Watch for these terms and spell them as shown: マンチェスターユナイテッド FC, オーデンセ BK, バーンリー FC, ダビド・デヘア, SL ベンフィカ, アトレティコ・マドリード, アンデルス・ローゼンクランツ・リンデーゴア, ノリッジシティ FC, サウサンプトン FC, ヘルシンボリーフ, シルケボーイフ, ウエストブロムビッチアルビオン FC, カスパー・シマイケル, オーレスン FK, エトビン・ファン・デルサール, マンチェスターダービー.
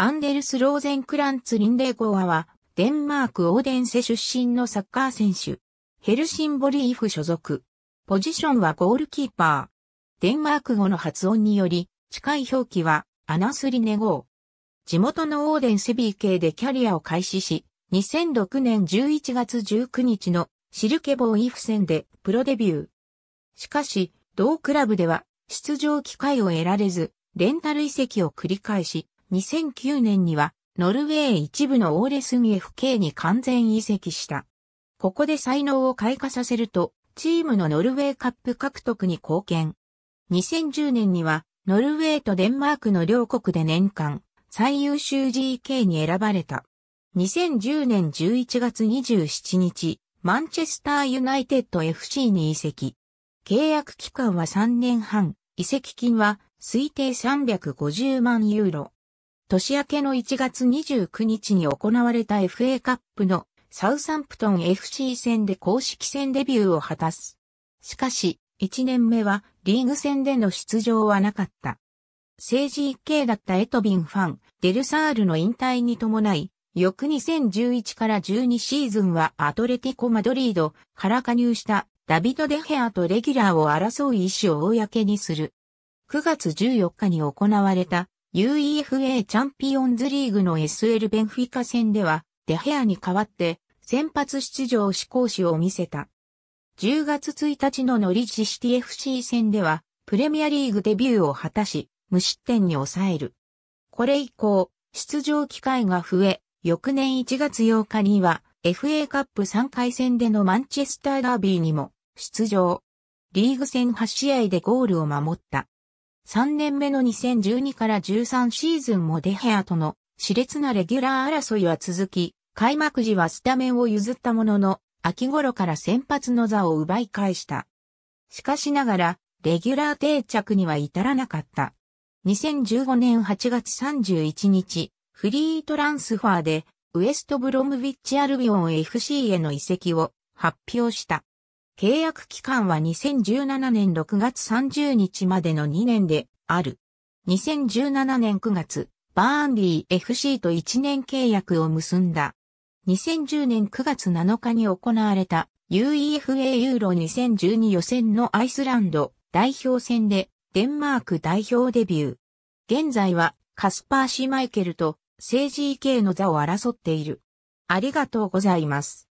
アンデルス・ローゼンクランツ・リンデーゴアは、デンマーク・オーデンセ出身のサッカー選手。ヘルシンボリーフ所属。ポジションはゴールキーパー。デンマーク語の発音により、近い表記は、アナス・リネゴー。地元のオーデンセ BK でキャリアを開始し、2006年11月19日のシルケボーイフ戦でプロデビュー。しかし、同クラブでは、出場機会を得られず、レンタル移籍を繰り返し、2009年には、ノルウェー一部のオーレスン FK に完全移籍した。ここで才能を開花させると、チームのノルウェーカップ獲得に貢献。2010年には、ノルウェーとデンマークの両国で年間最優秀 GK に選ばれた。2010年11月27日、マンチェスターユナイテッド FC に移籍。契約期間は3年半、移籍金は推定350万ユーロ。年明けの1月29日に行われた FA カップのサウサンプトン FC 戦で公式戦デビューを果たす。しかし、1年目はリーグ戦での出場はなかった。正 GK だったエトビン・ファン・デルサールの引退に伴い、翌2011から12シーズンはアトレティコ・マドリードから加入したダビド・デヘアとレギュラーを争う意思を公にする。9月14日に行われたUEFA チャンピオンズリーグの SL ベンフィカ戦では、デヘアに代わって、先発出場し攻守を見せた。10月1日のノリッジシティ FC 戦では、プレミアリーグデビューを果たし、無失点に抑える。これ以降、出場機会が増え、翌年1月8日には、FA カップ3回戦でのマンチェスターダービーにも、出場。リーグ戦8試合でゴールを守った。3年目の2012から13シーズンもデヘアとの熾烈なレギュラー争いは続き、開幕時はスタメンを譲ったものの、秋頃から先発の座を奪い返した。しかしながら、レギュラー定着には至らなかった。2015年8月31日、フリートランスファーで、ウエストブロムビッチアルビオン FC への移籍を発表した。契約期間は2017年6月30日までの2年である。2017年9月、バーンリー FC と1年契約を結んだ。2010年9月7日に行われた UEFA ユーロ2012予選のアイスランド代表戦でデンマーク代表デビュー。現在はカスパー・シマイケルと正 GK の座を争っている。ありがとうございます。